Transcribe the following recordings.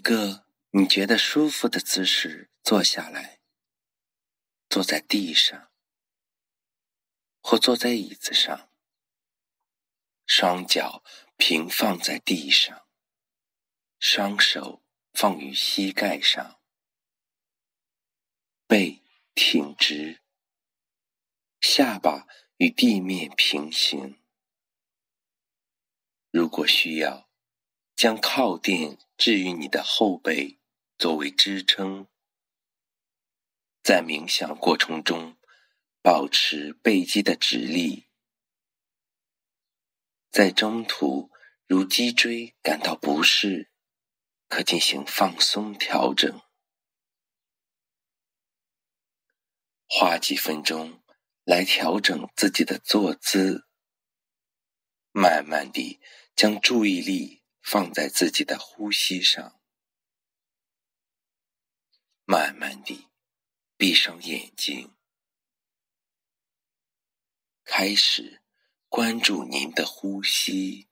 个你觉得舒服的姿势坐下来，坐在地上，或坐在椅子上，双脚平放在地上，双手放于膝盖上，背挺直，下巴与地面平行。如果需要，将靠垫置于你的后背作为支撑。在冥想过程中，保持背肌的直立。在中途，如脊椎感到不适，可进行放松调整。花几分钟来调整自己的坐姿，慢慢地将注意力放在自己的呼吸上，慢慢地闭上眼睛，开始关注您的呼吸。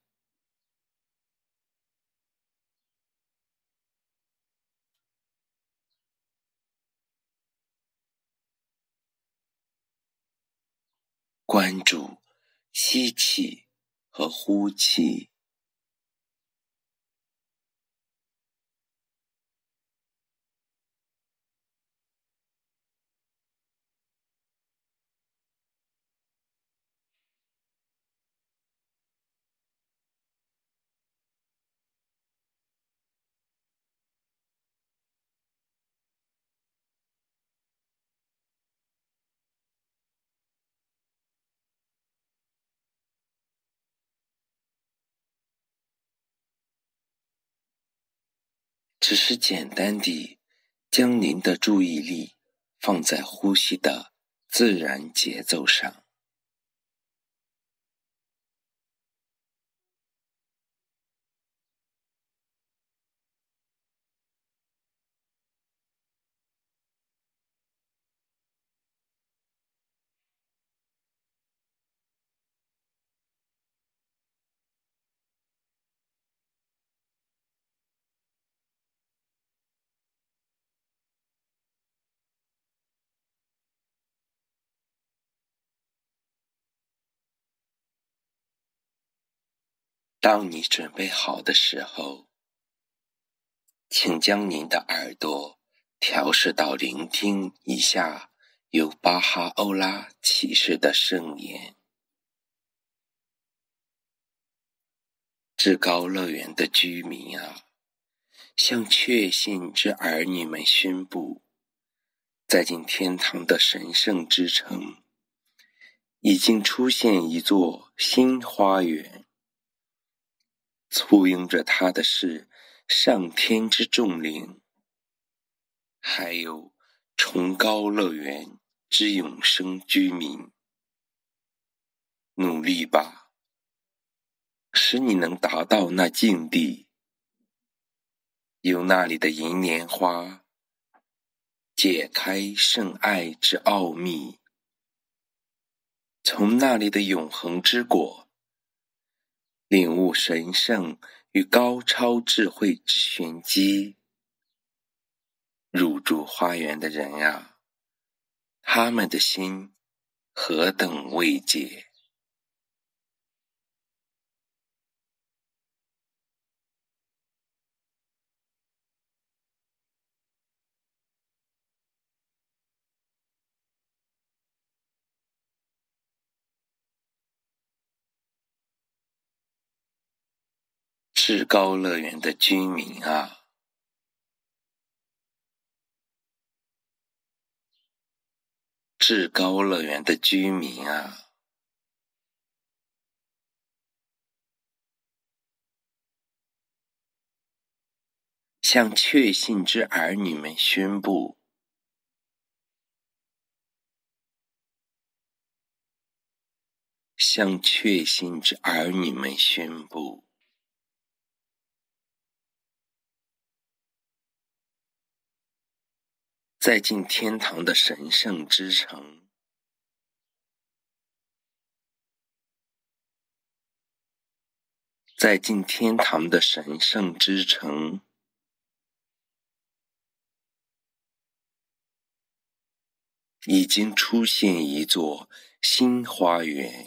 关注吸气和呼气。只是简单地将您的注意力放在呼吸的自然节奏上。当你准备好的时候，请将您的耳朵调试到聆听以下由巴哈欧拉启示的圣言。至高乐园的居民啊，向确信之儿女们宣布，在进天堂的神圣之城，已经出现一座新花园。簇拥着他的是上天之众灵，还有崇高乐园之永生居民。努力吧，使你能达到那境地，由那里的银莲花解开圣爱之奥秘，从那里的永恒之果领悟神圣与高超智慧之玄机。入住花园的人啊，他们的心何等慰藉！至高乐园的居民啊，至高乐园的居民啊，向确信之儿女们宣布，向确信之儿女们宣布。在进天堂的神圣之城，在进天堂的神圣之城，已经出现一座新花园。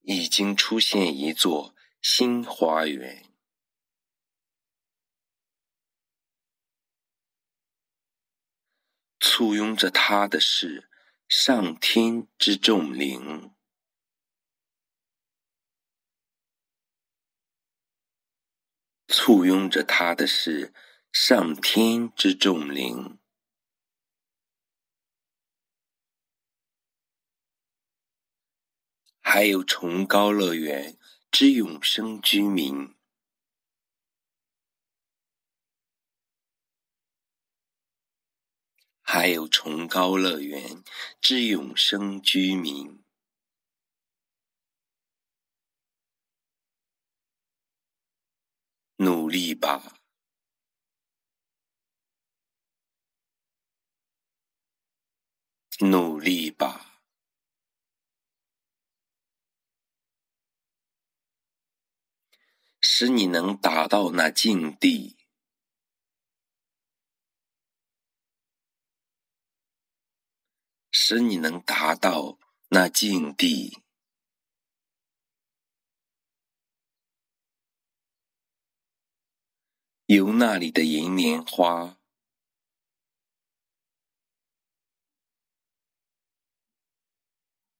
已经出现一座新花园。簇拥着他的是上天之重灵。簇拥着他的是上天之重灵。还有崇高乐园之永生居民。还有崇高乐园之永生居民。努力吧，努力吧，使你能达到那境地。使你能达到那境地，由那里的银莲花，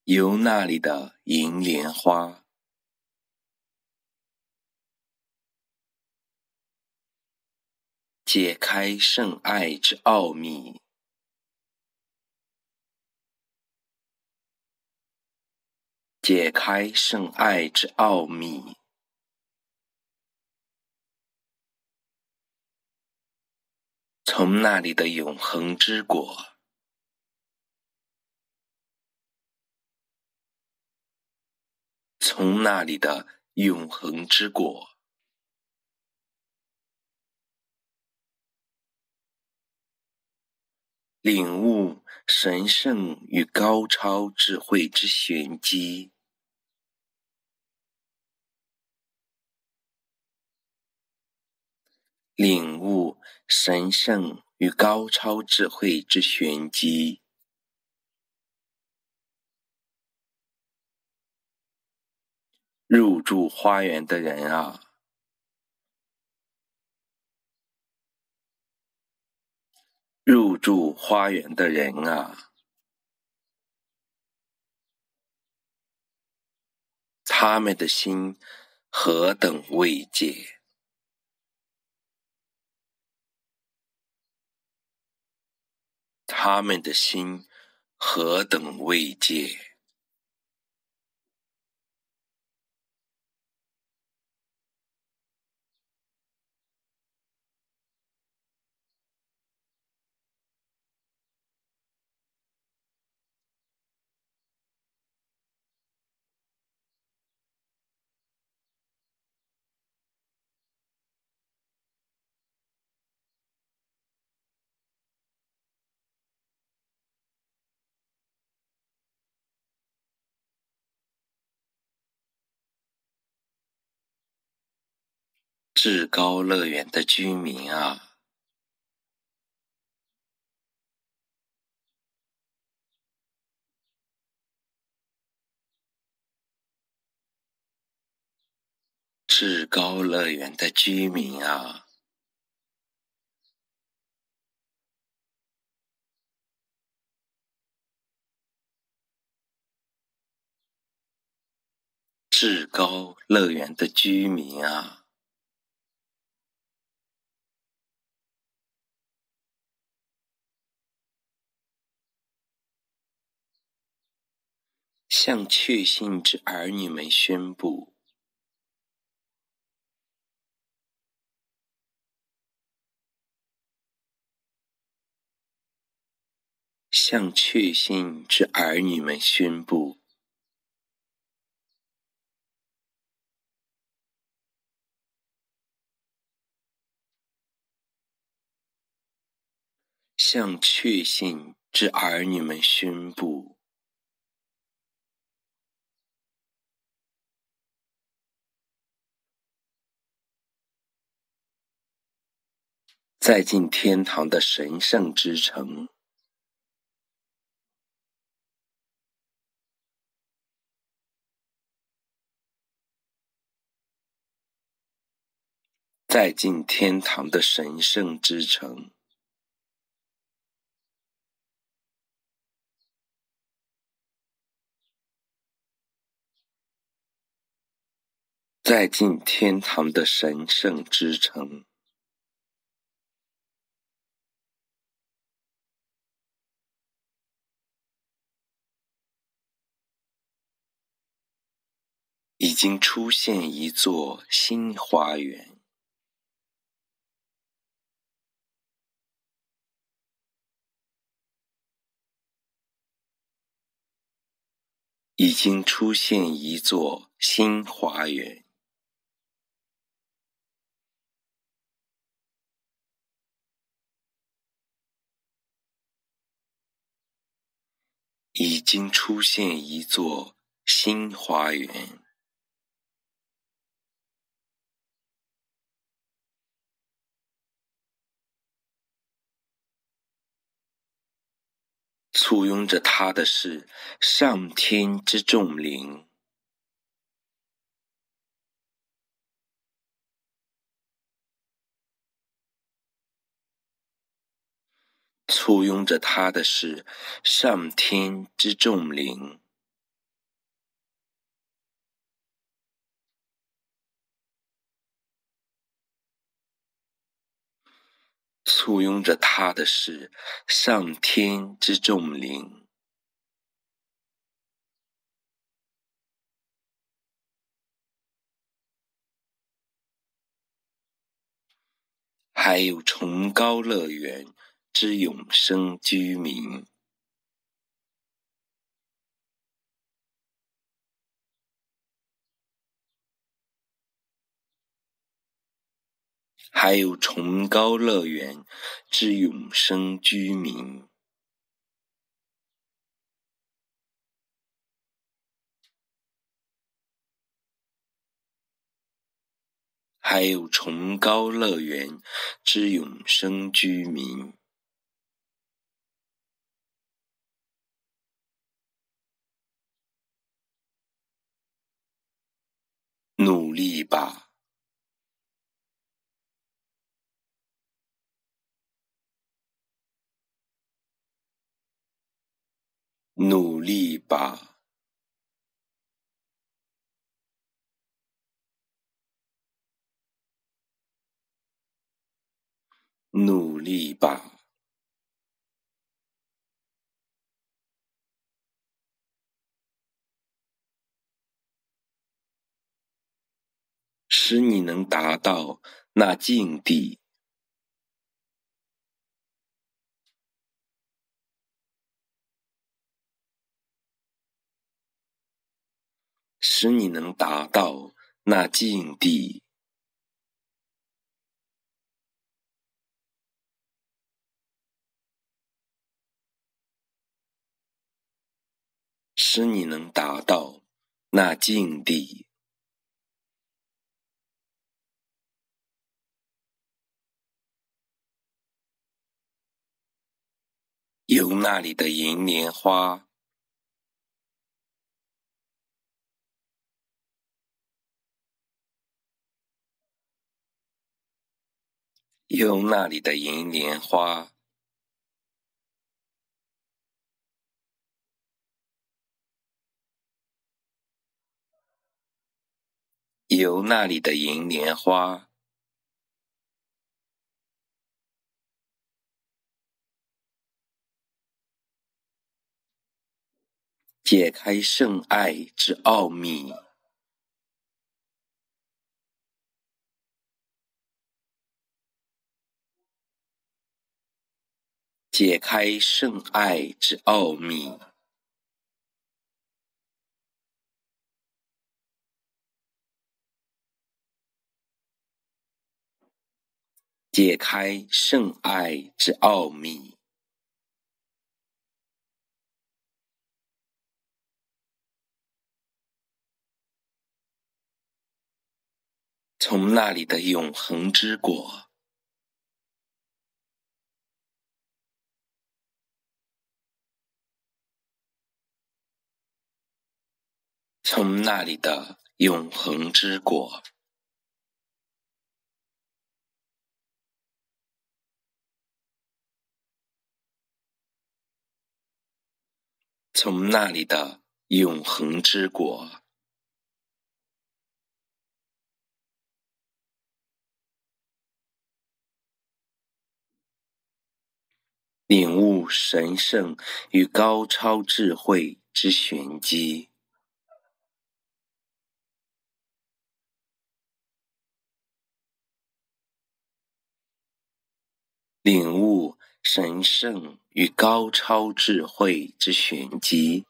由那里的银莲花，解开圣爱之奥秘。解开圣爱之奥秘，从那里的永恒之果，从那里的永恒之果，领悟神圣与高超智慧之玄机。领悟神圣与高超智慧之玄机，入住花园的人啊，入住花园的人啊，他们的心何等慰藉！他们的心何等慰藉！至高乐园的居民啊，至高乐园的居民啊，至高乐园的居民啊，向确信之儿女们宣布，向确信之儿女们宣布，向确信之儿女们宣布。再进天堂的神圣之城。再进天堂的神圣之城。再进天堂的神圣之城。已经出现一座新花园。已经出现一座新花园。已经出现一座新花园。簇拥着他的是上天之众灵。簇拥着他的是上天之众灵。簇拥着他的是上天之众灵。还有崇高乐园之永生居民，还有崇高乐园之永生居民，还有崇高乐园之永生居民。努力吧，努力吧，努力吧。使你能达到那境地，使你能达到那境地，使你能达到那境地。由那里的银莲花，由那里的银莲花，由那里的银莲花。解开圣爱之奥秘，解开圣爱之奥秘，解开圣爱之奥秘。从那里的永恒之果，从那里的永恒之国。从那里的永恒之国，领悟神圣与高超智慧之玄机。领悟神圣与高超智慧之玄机，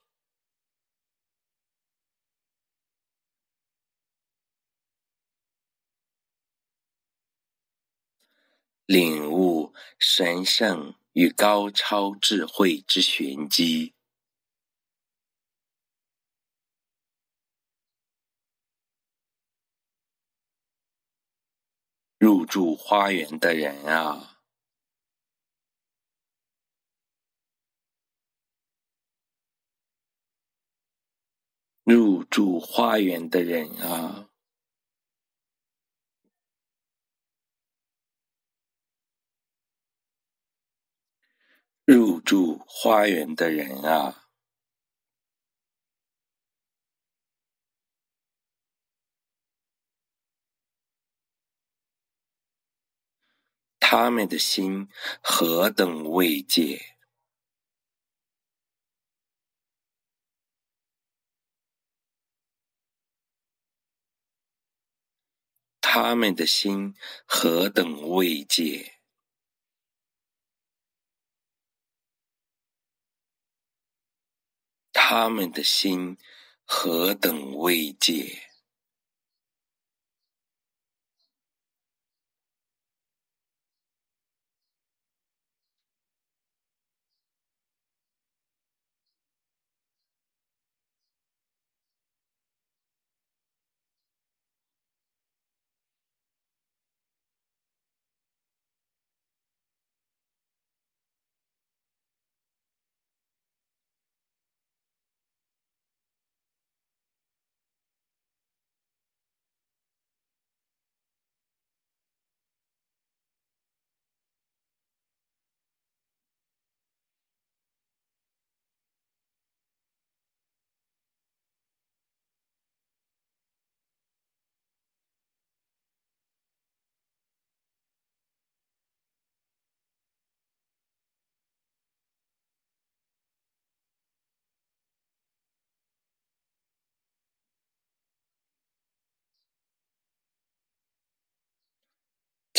领悟神圣与高超智慧之玄机，入住花园的人啊，入住花园的人啊，入住花园的人啊，他们的心何等慰藉！他们的心何等慰藉！他们的心何等慰藉！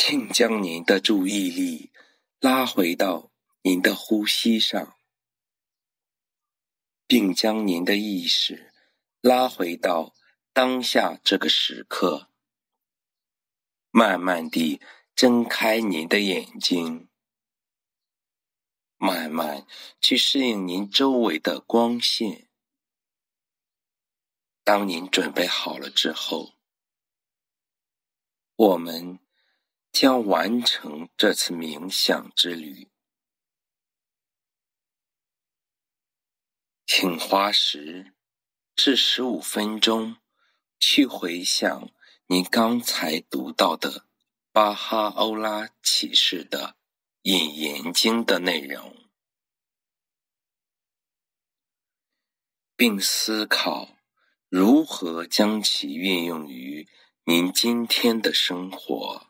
请将您的注意力拉回到您的呼吸上，并将您的意识拉回到当下这个时刻。慢慢地睁开您的眼睛，慢慢去适应您周围的光线。当您准备好了之后，我们将完成这次冥想之旅。请花10至15分钟去回想您刚才读到的巴哈欧拉启示的引言经的内容，并思考如何将其运用于您今天的生活。